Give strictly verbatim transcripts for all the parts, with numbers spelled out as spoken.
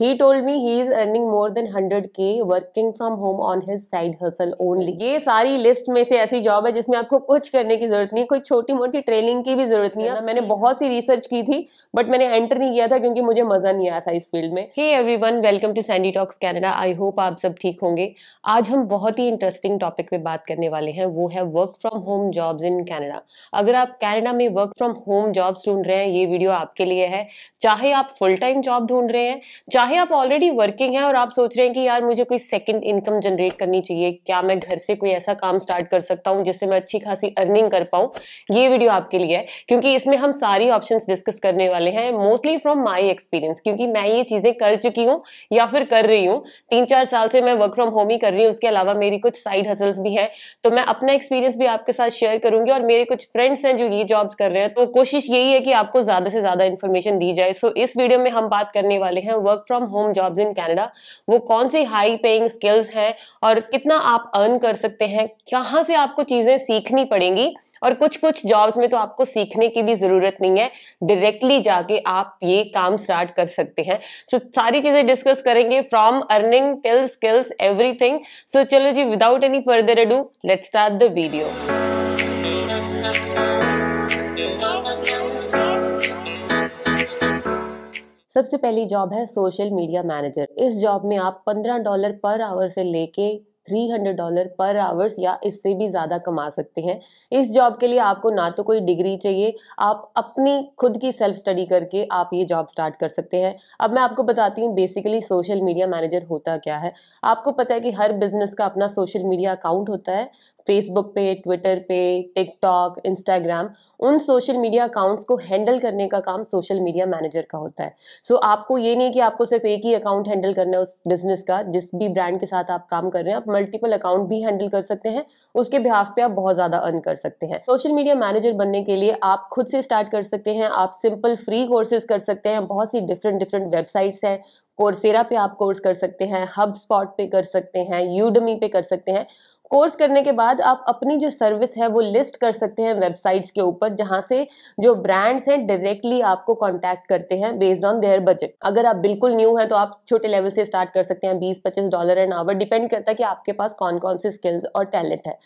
He told me he is earning more than one hundred K working from home on his side hustle only. ये सारी list में से ऐसी job है जिसमें आपको कुछ करने की जरूरत नहीं है, कोई छोटी मोटी ट्रेनिंग की भी जरूरत नहीं है. मैंने बहुत सी रिसर्च की थी बट मैंने एंटर नहीं किया था क्योंकि मुझे मजा नहीं आया था इस फील्ड में. Hey everyone, welcome to Sandy talks Canada. I hope आप सब ठीक होंगे. आज हम बहुत ही इंटरेस्टिंग टॉपिक पे बात करने वाले हैं, वो है work from home jobs in Canada. अगर आप कैनेडा में वर्क फ्रॉम होम जॉब्स ढूंढ रहे हैं, ये वीडियो आपके लिए है. चाहे आप फुल टाइम जॉब ढूंढ रहे हैं, चाहे चाहे आप ऑलरेडी वर्किंग हैं और आप सोच रहे हैं कि यार मुझे कोई सेकंड इनकम जनरेट करनी चाहिए, क्या मैं घर से कोई ऐसा काम स्टार्ट कर सकता हूं जिससे मैं अच्छी खासी अर्निंग कर पाऊं, ये वीडियो आपके लिए है क्योंकि इसमें हम सारी ऑप्शंस डिस्कस करने वाले हैं, मोस्टली फ्रॉम माय एक्सपीरियंस, क्योंकि मैं ये चीजें कर चुकी हूँ या फिर कर रही हूँ. तीन चार साल से मैं वर्क फ्रॉम होम ही कर रही हूँ, उसके अलावा मेरी कुछ साइड हसल्स भी है, तो मैं अपना एक्सपीरियंस भी आपके साथ शेयर करूंगी. और मेरे कुछ फ्रेंड्स हैं जो ये जॉब्स कर रहे हैं, तो कोशिश यही है कि आपको ज्यादा से ज्यादा इन्फॉर्मेशन दी जाए. सो इस वीडियो में हम बात करने वाले हैं work from home jobs in Canada, वो कौन सी हाई पेइंग स्किल्स हैं और कितना आप अर्न कर सकते हैं, कहां से आपको चीजें सीखनी पड़ेंगी. और कुछ कुछ जॉब्स में तो आपको सीखने की भी जरूरत नहीं है, डायरेक्टली जाके आप ये काम स्टार्ट कर सकते हैं. सो so, सारी चीजें डिस्कस करेंगे from earning till skills everything. So चलो जी, without any further ado let's start the video. सबसे पहली जॉब है सोशल मीडिया मैनेजर. इस जॉब में आप पंद्रह डॉलर पर आवर से लेके तीन सौ डॉलर पर आवर्स या इससे भी ज़्यादा कमा सकते हैं. इस जॉब के लिए आपको ना तो कोई डिग्री चाहिए, आप अपनी खुद की सेल्फ स्टडी करके आप ये जॉब स्टार्ट कर सकते हैं. अब मैं आपको बताती हूँ बेसिकली सोशल मीडिया मैनेजर होता क्या है. आपको पता है कि हर बिजनेस का अपना सोशल मीडिया अकाउंट होता है, फेसबुक पे, ट्विटर पे, टिकटॉक, इंस्टाग्राम, उन सोशल मीडिया अकाउंट्स को हैंडल करने का काम सोशल मीडिया मैनेजर का होता है. सो so, आपको ये नहीं कि आपको सिर्फ एक ही अकाउंट हैंडल करना है उस बिजनेस का, जिस भी ब्रांड के साथ आप काम कर रहे हैं आप मल्टीपल अकाउंट भी हैंडल कर सकते हैं, उसके बिहाफ पे आप बहुत ज़्यादा अर्न कर सकते हैं. सोशल मीडिया मैनेजर बनने के लिए आप खुद से स्टार्ट कर सकते हैं, आप सिंपल फ्री कोर्सेज कर सकते हैं. बहुत सी डिफरेंट डिफरेंट वेबसाइट्स हैं, कोर्सेरा पे आप कोर्स कर सकते हैं, हबस्पॉट पे कर सकते हैं, यूडमी पे कर सकते हैं. कोर्स करने के बाद आप अपनी जो सर्विस है वो लिस्ट कर सकते हैं वेबसाइट्स के ऊपर, जहाँ से जो ब्रांड्स हैं डायरेक्टली आपको कांटेक्ट करते हैं बेस्ड ऑन देयर बजट. अगर आप बिल्कुल न्यू हैं तो आप छोटे लेवल से स्टार्ट कर सकते हैं, बीस पच्चीस डॉलर एन आवर, डिपेंड करता है कि आपके पास कौन कौन से स्किल्स और टैलेंट है,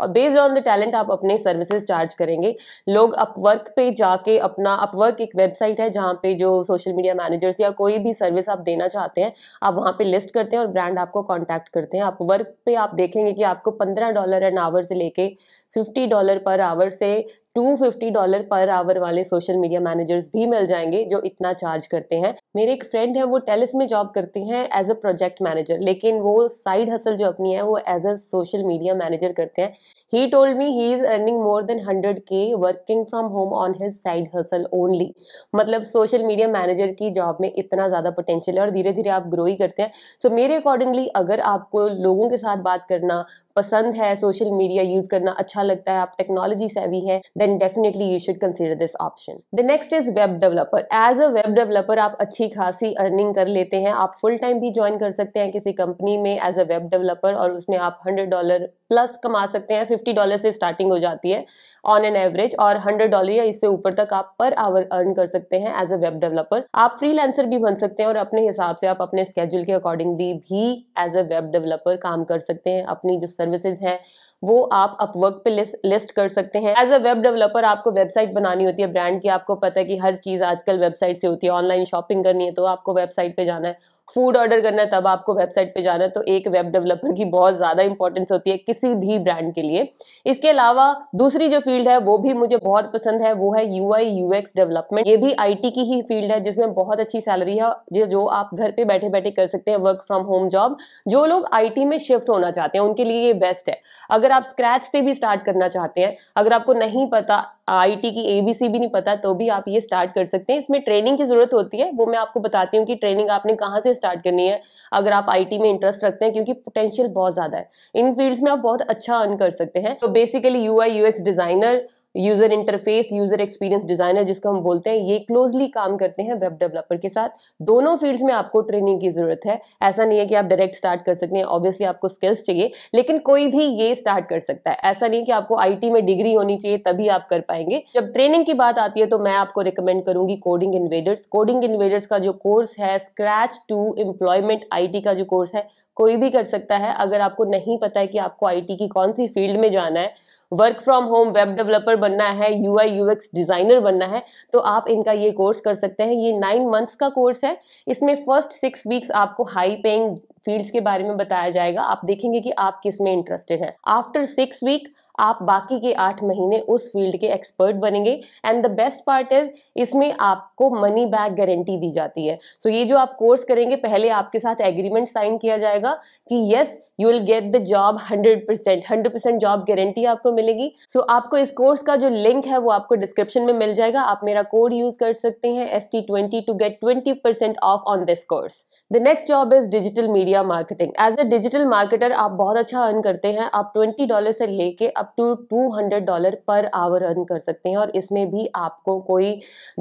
और बेस्ड ऑन द टैलेंट आप अपने सर्विसेज चार्ज करेंगे. लोग अपवर्क पे जाके अपना, अपवर्क एक वेबसाइट है जहाँ पे जो सोशल मीडिया मैनेजर्स या कोई भी सर्विस आप देना चाहते हैं आप वहाँ पे लिस्ट करते हैं और ब्रांड आपको कॉन्टैक्ट करते हैं. अपवर्क पे आप देखेंगे कि आपको पंद्रह डॉलर एन आवर से लेके पचास डॉलर पर आवर से दो सौ पचास डॉलर पर आवर वाले सोशल मीडिया मैनेजर्स भी मिल जाएंगे जो इतना चार्ज करते हैं. मेरे एक फ्रेंड है वो टेलिस में जॉब करते हैं एज अ प्रोजेक्ट मैनेजर, लेकिन वो साइड हसल जो अपनी है वो as a social media manager करते हैं. He told me he is earning more than hundred K working from home on his side hustle only. मतलब सोशल मीडिया मैनेजर की जॉब में इतना ज़्यादा पोटेंशियल है और धीरे धीरे आप ग्रो ही करते हैं. सो so, मेरे अकॉर्डिंगली अगर आपको लोगों के साथ बात करना पसंद है, सोशल मीडिया यूज़ करना अच्छा लगता है, आप टेक्नोलॉजी सेवी है, then definitely you should consider this option. The next is web developer. As a web developer आप अच्छी खासी earning कर लेते हैं, आप full time भी join कर सकते हैं किसी company में as a web developer और उसमें आप hundred dollar प्लस कमा सकते हैं. fifty dollar से स्टार्टिंग हो जाती है ऑन एन एवरेज, और hundred dollar या इससे ऊपर तक आप पर आवर अर्न कर सकते हैं एज अ वेब डेवलपर. आप फ्रीलांसर भी बन सकते हैं और अपने हिसाब से आप अपने स्केड्यूल के अकॉर्डिंगली भी एज अ वेब डेवलपर काम कर सकते हैं. अपनी जो सर्विसेज हैं वो आप अपवर्क पे लिस्ट लिस्ट कर सकते हैं. एज अ वेब डेवलपर आपको वेबसाइट बनानी होती है ब्रांड की, आपको पता है कि हर चीज़ आजकल वेबसाइट से होती है. ऑनलाइन शॉपिंग करनी है तो आपको वेबसाइट पे जाना है, फूड ऑर्डर करना है तब आपको वेबसाइट पे जाना है. तो एक वेब डेवलपर की बहुत ज़्यादा इंपॉर्टेंस होती है किसी भी ब्रांड के लिए. इसके अलावा दूसरी जो फील्ड है वो भी मुझे बहुत पसंद है, वो है U I U X development. ये भी आई टी की ही फील्ड है जिसमें बहुत अच्छी सैलरी है, जो जो आप घर पे बैठे बैठे कर सकते हैं वर्क फ्रॉम होम जॉब. जो लोग आई टी में शिफ्ट होना चाहते हैं उनके लिए ये बेस्ट है. अगर आप स्क्रैच से भी स्टार्ट करना चाहते हैं, अगर आपको नहीं पता आईटी की एबीसी भी नहीं पता, तो भी आप ये स्टार्ट कर सकते हैं. इसमें ट्रेनिंग की जरूरत होती है, वो मैं आपको बताती हूँ कि ट्रेनिंग आपने कहाँ से स्टार्ट करनी है अगर आप आईटी में इंटरेस्ट रखते हैं, क्योंकि पोटेंशियल बहुत ज़्यादा है. इन फील्ड्स में आप बहुत अच्छा अर्न कर सकते हैं. तो basically UI UX designer, user interface, user experience designer जिसको हम बोलते हैं, ये क्लोजली काम करते हैं वेब डेवलपर के साथ। दोनों फील्ड्स में आपको ट्रेनिंग की जरूरत है, ऐसा नहीं है कि आप डायरेक्ट स्टार्ट कर सकते हैं। ऑब्वियसली आपको स्किल्स चाहिए, लेकिन कोई भी ये स्टार्ट कर सकता है। ऐसा नहीं कि आपको आई टी में डिग्री होनी चाहिए तभी आप कर पाएंगे। जब ट्रेनिंग की बात आती है तो मैं आपको रिकमेंड करूंगी कोडिंग इन्वेडर्स। कोडिंग इन्वेडर्स का जो कोर्स है scratch to employment I T का जो कोर्स है, कोई भी कर सकता है। अगर आपको नहीं पता है कि आपको आई टी की कौन सी फील्ड में जाना है, work from home web developer बनना है, यूआई यूएक्स डिज़ाइनर बनना है, तो आप इनका ये कोर्स कर सकते हैं। ये नाइन मंथ्स का कोर्स है। इसमें फर्स्ट सिक्स वीक्स आपको हाई पेइंग फील्ड्स के बारे में बताया जाएगा। आप देखेंगे कि आप किस में इंटरेस्टेड हैं। आफ्टर सिक्स वीक आप बाकी के आठ महीने उस फील्ड के एक्सपर्ट बनेंगे। And the best part is इसमें आपको मनी बैक गारंटी दी जाती है। सो so ये जो आप कोर्स करेंगे, पहले आपके साथ एग्रीमेंट साइन किया जाएगा कि yes you will get the job hundred percent, hundred percent job guarantee आपको मिलेगी। सो so आपको इस कोर्स का जो लिंक है वो आपको डिस्क्रिप्शन में मिल जाएगा। आप मेरा कोड यूज कर सकते हैं S T twenty to get twenty percent off on this course. The next job is digital media marketing. As a digital marketer आप बहुत अच्छा अर्न करते हैं। आप ट्वेंटी डॉलर से लेके up to two hundred dollar per hour earn कर सकते हैं, और इसमें भी आपको कोई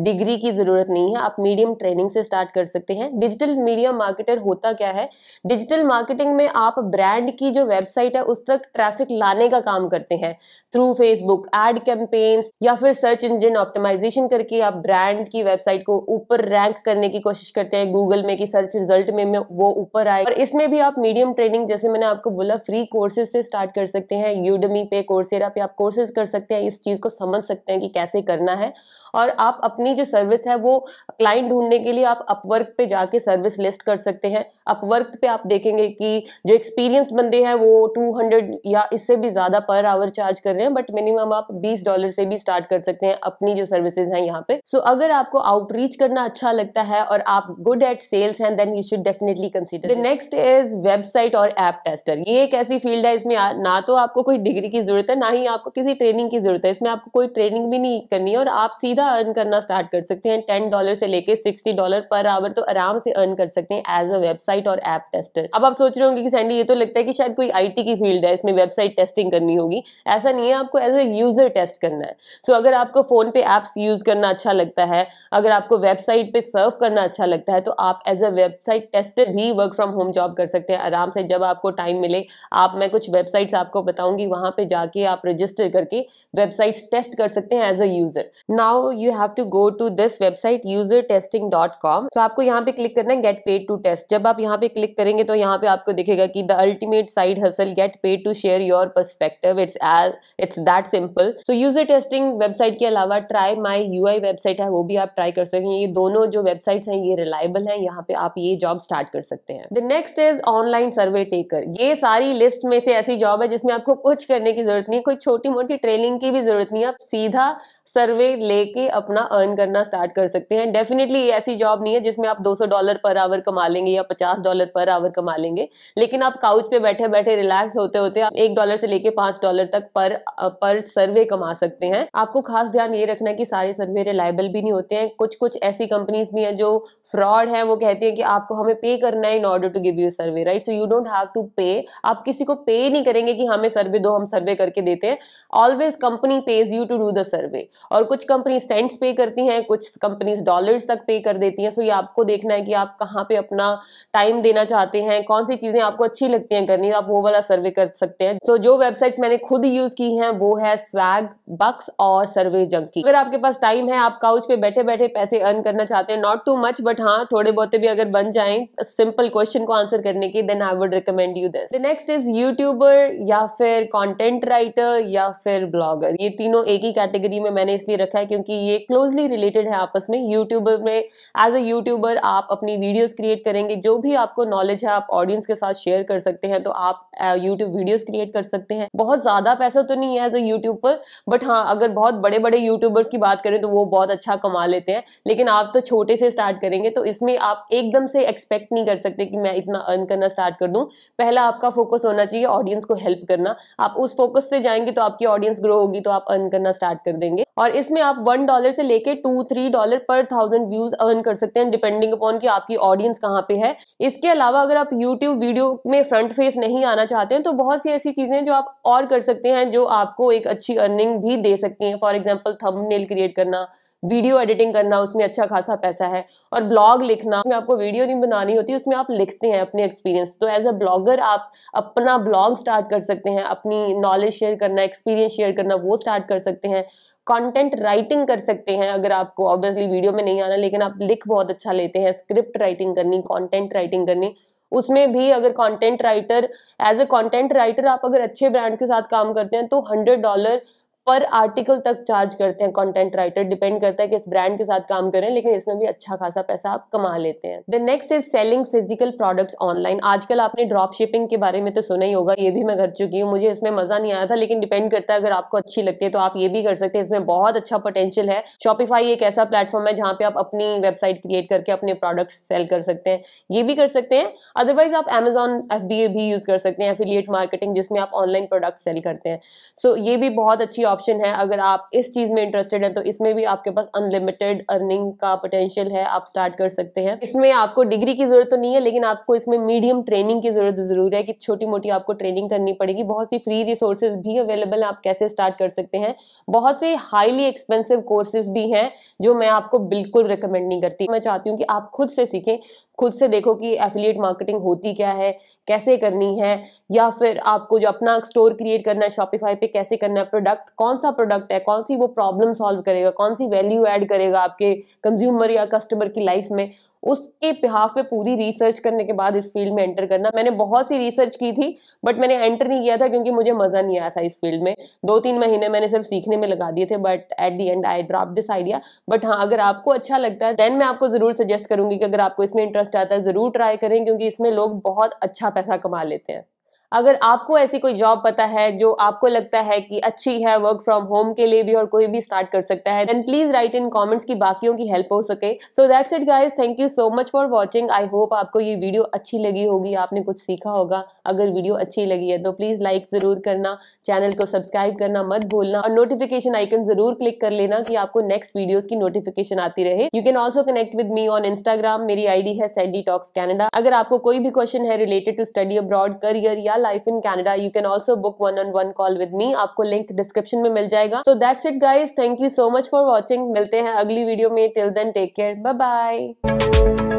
डिग्री की ज़रूरत नहीं है। आप मीडियम ट्रेनिंग से स्टार्ट कर सकते हैं। डिजिटल मीडिया मार्केटर होता क्या है? डिजिटल मार्केटिंग में आप ब्रांड की जो वेबसाइट है उस तक ट्रैफिक लाने का काम करते हैं थ्रू फेसबुक एड कैंपेन्स, या फिर सर्च इंजन ऑप्टिमाइजेशन करके आप ब्रांड की वेबसाइट को ऊपर रैंक करने की कोशिश करते हैं गूगल में, कि सर्च रिजल्ट में, में वो ऊपर आए। और इसमें भी आप मीडियम ट्रेनिंग, जैसे मैंने आपको बोला, फ्री कोर्सेज से स्टार्ट कर सकते हैं। यूडेमी पे, कोर्सेरा पे आप कोर्सेज कर सकते हैं, इस चीज को समझ सकते हैं कि कैसे करना है। और आप अपनी जो सर्विस है वो क्लाइंट ढूंढने के लिए आप अपवर्क पे जाके सर्विस लिस्ट कर सकते हैं। अपवर्क पे आप देखेंगे कि जो एक्सपीरियंस्ड बंदे हैं वो टू हंड्रेड या इससे भी ज्यादा पर आवर चार्ज कर रहे हैं, बट मिनिमम आप बीस डॉलर से भी स्टार्ट कर सकते हैं अपनी जो सर्विसेज हैं यहाँ पे। सो so, अगर आपको आउटरीच करना अच्छा लगता है और आप गुड एट सेल्स हैं, then you should definitely consider. The next is website और ऐप टेस्टर। ये एक ऐसी फील्ड है, इसमें ना तो आपको कोई डिग्री की जरूरत है, ना ही आपको किसी ट्रेनिंग की जरूरत है। इसमें आपको कोई ट्रेनिंग भी नहीं करनी है और आप सीधा अर्न करना स्टार्ट कर सकते हैं। टेन डॉलर से लेके सिक्सटी डॉलर पर आवर तो आराम से अर्न कर सकते हैं एज अ वेबसाइट और ऐप टेस्टर। अब आप सोच रहे होंगे कि सैंडी ये तो लगता है कि शायद कोई आईटी की फील्ड है, इसमें वेबसाइट टेस्टिंग करनी होगी। ऐसा नहीं है, आपको एज अ यूजर टेस्ट करना है। सो so, अगर आपको फोन पे एप्स यूज करना अच्छा लगता है, अगर आपको वेबसाइट पे सर्व करना अच्छा लगता है, तो आप एज अ वेबसाइट टेस्टर भी वर्क फ्रॉम होम जॉब कर सकते हैं आराम से। जब आपको टाइम मिले, आप मैं कुछ वेबसाइट्स आपको बताऊंगी, वहां पे जाके आप रजिस्टर करके वेबसाइट्स टेस्ट कर सकते हैं as a user. Now you have to go to this website user testing dot com। सो आपको यहाँ पे क्लिक करना है गेट पेड टू टेस्ट। जब आप यहाँ पे क्लिक करेंगे तो यहाँ पे आपको दिखेगा कि the ultimate side hustle get paid to share your perspective. It's as it's that simple. So user testing website के अलावा ट्राई माई यूआई वेबसाइट है, वो भी आप ट्राई कर सकते हैं। ये दोनों जो वेबसाइट्स हैं ये रिलायबल हैं, यहाँ पे आप ये जॉब स्टार्ट कर सकते हैं। The next is online survey taker. ये सारी लिस्ट में से ऐसी जॉब है जिसमें आपको कुछ करने की जरूरत नहीं, कोई छोटी मोटी ट्रेनिंग की भी जरूरत नहीं है। आप सीधा सर्वे लेके अपना अर्न करना स्टार्ट कर सकते हैं। डेफिनेटली ये ऐसी जॉब नहीं है जिसमें आप दो सौ डॉलर पर आवर कमा लेंगे या पचास डॉलर पर आवर कमा लेंगे, लेकिन आप काउच पे बैठे बैठे रिलैक्स होते होते आप एक डॉलर से लेके पांच डॉलर तक पर पर सर्वे कमा सकते हैं। आपको खास ध्यान ये रखना है कि सारे सर्वे रिलायबल भी नहीं होते हैं। कुछ कुछ ऐसी कंपनीज भी हैं जो फ्रॉड है, वो कहती है कि आपको हमें पे करना है in order to give you survey, right? So you don't have to pay. आप किसी को पे नहीं करेंगे कि हमें सर्वे दो, हम सर्वे करके देते हैं। Always company pays you to do the survey. और कुछ कंपनी सेंट्स पे करती हैं, कुछ कंपनीज डॉलर्स तक पे कर देती हैं। सो ये आपको देखना है कि आप कहाँ पे अपना टाइम देना चाहते हैं, कौन सी चीजें आपको अच्छी लगती हैं करनी, आप वो वाला सर्वे कर सकते हैं। सो so, जो वेबसाइट्स मैंने खुद यूज की हैं वो है स्वैगबक्स और सर्वे जंकी। अगर आपके पास टाइम है, आप काउच पे बैठे बैठे पैसे अर्न करना चाहते हैं, नॉट टू मच बट हाँ थोड़े बहुत भी अगर बन जाए सिंपल क्वेश्चन को आंसर करने के, then I would recommend you this. The next is YouTuber या फिर कॉन्टेंट राइटर या फिर ब्लॉगर। ये तीनों एक ही कैटेगरी में मैंने इसलिए रखा है क्योंकि ये क्लोजली रिलेटेड है आपस में। यूट्यूबर में एज अ यूट्यूबर आप अपनी वीडियोस क्रिएट करेंगे, जो भी आपको नॉलेज है आप ऑडियंस के साथ शेयर कर सकते हैं, तो आप यूट्यूब वीडियोस क्रिएट कर सकते हैं। बहुत ज्यादा पैसा तो नहीं है एज अ यूट्यूब पर, बट हाँ अगर बहुत बड़े बड़े यूट्यूबर्स की बात करें तो वो बहुत अच्छा कमा लेते हैं, लेकिन आप तो छोटे से स्टार्ट करेंगे। तो इसमें आप एकदम से एक्सपेक्ट नहीं कर सकते कि मैं इतना अर्न करना स्टार्ट कर दूं। पहला आपका फोकस होना चाहिए ऑडियंस को हेल्प करना। आप उस फोकस उससे जाएंगे तो आपकी ऑडियंस ग्रो होगी, तो आप अर्न करना स्टार्ट कर देंगे। और इसमें आप वन डॉलर से लेके टू थ्री डॉलर पर थाउजेंड व्यूज अर्न कर सकते हैं, डिपेंडिंग अपॉन कि आपकी ऑडियंस कहाँ पे है। इसके अलावा अगर आप यूट्यूब वीडियो में फ्रंट फेस नहीं आना चाहते हैं तो बहुत सी ऐसी चीजें हैं जो आप और कर सकते हैं जो आपको एक अच्छी अर्निंग भी दे सकती हैं। फॉर एग्जाम्पल थंबनेल क्रिएट करना, वीडियो एडिटिंग करना, उसमें अच्छा खासा पैसा है। और ब्लॉग लिखना, उसमें आपको वीडियो नहीं बनानी होती, उसमें आप लिखते हैं अपने एक्सपीरियंस। तो एज अ ब्लॉगर आप अपना ब्लॉग स्टार्ट कर सकते हैं, अपनी नॉलेज शेयर करना, एक्सपीरियंस शेयर करना, वो स्टार्ट कर सकते हैं। कंटेंट राइटिंग कर सकते हैं, अगर आपको ऑब्वियसली वीडियो में नहीं आना लेकिन आप लिख बहुत अच्छा लेते हैं, स्क्रिप्ट राइटिंग करनी, कॉन्टेंट राइटिंग करनी, उसमें भी अगर content writer as a content writer आप अगर अच्छे ब्रांड के साथ काम करते हैं तो हंड्रेड डॉलर पर आर्टिकल तक चार्ज करते हैं कंटेंट राइटर। डिपेंड करता है कि इस ब्रांड के साथ काम करें, लेकिन इसमें भी अच्छा खासा पैसा आप कमा लेते हैं। The next is selling physical products online. आजकल आपने ड्रॉप शिपिंग के बारे में तो सुना ही होगा, ये भी मैं कर चुकी हूँ, मुझे इसमें मजा नहीं आया था, लेकिन डिपेंड करता है, अगर आपको अच्छी लगती है तो आप ये भी कर सकते हैं, इसमें बहुत अच्छा पोटेंशियल है। शॉपिफाई एक ऐसा प्लेटफॉर्म है जहाँ पे आप अपनी वेबसाइट क्रिएट करके अपने प्रोडक्ट्स सेल कर सकते हैं, ये भी कर सकते हैं। अदरवाइज आप अमेजॉन एफ बी ए भी यूज कर सकते हैं, एफिलिएट मार्केटिंग, जिसमें आप ऑनलाइन प्रोडक्ट सेल करते हैं। सो ये भी बहुत अच्छी ऑप्शन है, अगर आप इस चीज में इंटरेस्टेड हैं तो इसमें भी आपके पास अनलिमिटेड अर्निंग का पोटेंशियल है, आप स्टार्ट कर सकते हैं। इसमें आपको डिग्री की जरूरत तो नहीं है, लेकिन आपको इसमें मीडियम ट्रेनिंग की जरूरत जरूर है कि छोटी मोटी आपको ट्रेनिंग करनी पड़ेगी। बहुत सी फ्री रिसोर्सेज भी अवेलेबल है, आप कैसे स्टार्ट कर सकते हैं। बहुत से हाईली एक्सपेंसिव कोर्सेज भी हैं जो मैं आपको बिल्कुल रिकमेंड नहीं करती। मैं चाहती हूँ कि आप खुद से सीखें, खुद से देखो कि एफिलिएट मार्केटिंग होती क्या है, कैसे करनी है, या फिर आपको जो अपना स्टोर क्रिएट करना है शॉपिफाई पे कैसे करना है, प्रोडक्ट कौन सा प्रोडक्ट है, कौन सी वो प्रॉब्लम सॉल्व करेगा, कौन सी वैल्यू ऐड करेगा आपके कंज्यूमर या कस्टमर की लाइफ में, उसके बिहाफ पे पूरी रिसर्च करने के बाद इस फील्ड में एंटर करना। मैंने बहुत सी रिसर्च की थी बट मैंने एंटर नहीं किया था क्योंकि मुझे मज़ा नहीं आया था इस फील्ड में। दो तीन महीने मैंने सिर्फ सीखने में लगा दिए थे, but at the end I drop this idea. But हाँ, अगर आपको अच्छा लगता है देन मैं आपको ज़रूर सजेस्ट करूँगी कि अगर आपको इसमें इंटरेस्ट आता है ज़रूर ट्राई करें, क्योंकि इसमें लोग बहुत अच्छा पैसा कमा लेते हैं। अगर आपको ऐसी कोई जॉब पता है जो आपको लगता है कि अच्छी है वर्क फ्रॉम होम के लिए भी और कोई भी स्टार्ट कर सकता है, then please write in comments की बाकियों की हेल्प हो सके। So that's it guys, thank you so much for watching. I hope आपको ये वीडियो अच्छी लगी होगी, आपने कुछ सीखा होगा। अगर वीडियो अच्छी लगी है तो प्लीज लाइक जरूर करना, चैनल को सब्सक्राइब करना मत भूलना, और नोटिफिकेशन आइकन जरूर क्लिक कर लेना कि आपको नेक्स्ट वीडियोज की नोटिफिकेशन आती रहे। You can also connect with me on Instagram, मेरी आईडी है सैंडी टॉक्स कैनेडा। अगर आपको कोई भी क्वेश्चन है related to study abroad, career या life in Canada, you can also book one on one call with me, आपको link description में मिल जाएगा। So that's it guys, thank you so much for watching. मिलते हैं अगली वीडियो में, till then take care, bye bye.